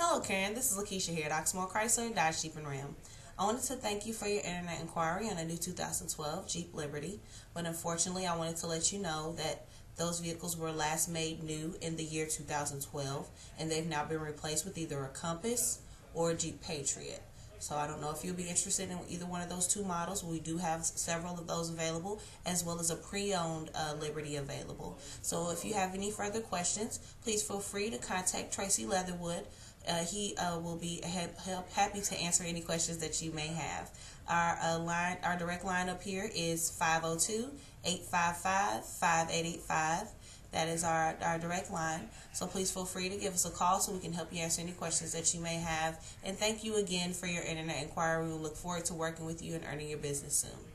Hello Karen, this is LaKeisha here at Oxmoor Chrysler Dodge Jeep and Ram. I wanted to thank you for your internet inquiry on a new 2012 Jeep Liberty, but unfortunately I wanted to let you know that those vehicles were last made new in the year 2012 and they've now been replaced with either a Compass or a Jeep Patriot. So I don't know if you'll be interested in either one of those two models. We do have several of those available, as well as a pre-owned Liberty available. So if you have any further questions, please feel free to contact Tracy Leatherwood. He will be happy to answer any questions that you may have. Our direct line up here is 502-855-5885. That is our direct line. So please feel free to give us a call so we can help you answer any questions that you may have. And thank you again for your internet inquiry. We look forward to working with you and earning your business soon.